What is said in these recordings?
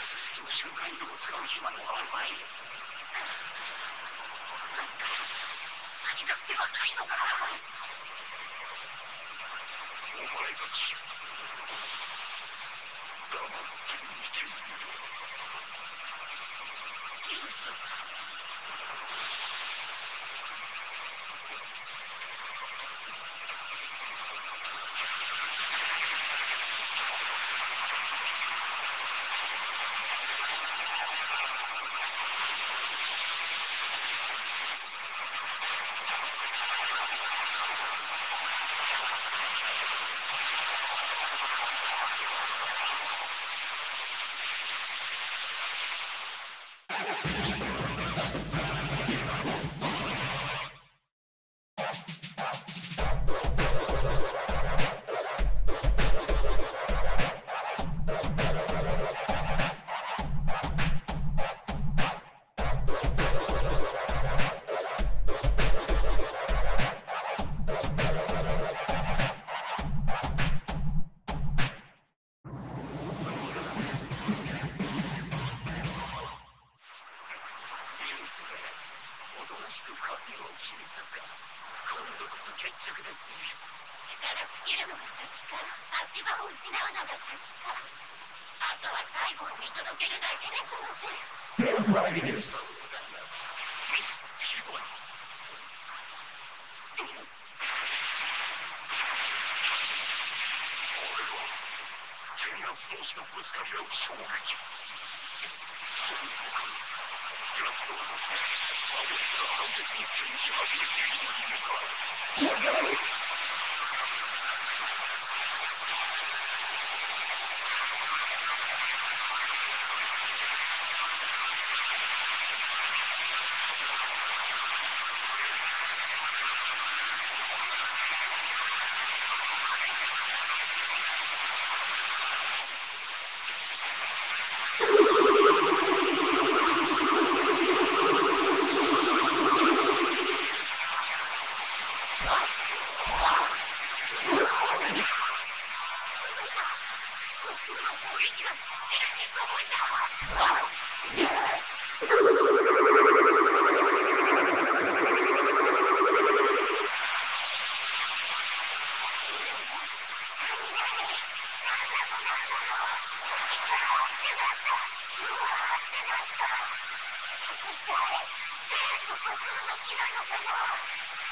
システム周回力を使う暇もない。なんか何だってはないのかな。お前たち黙って見ているよ。ギルス、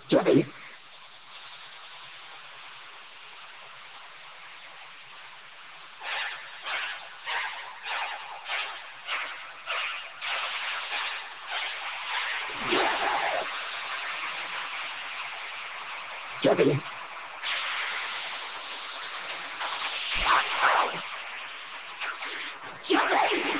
Jeffy. Jeffy. Jeffy.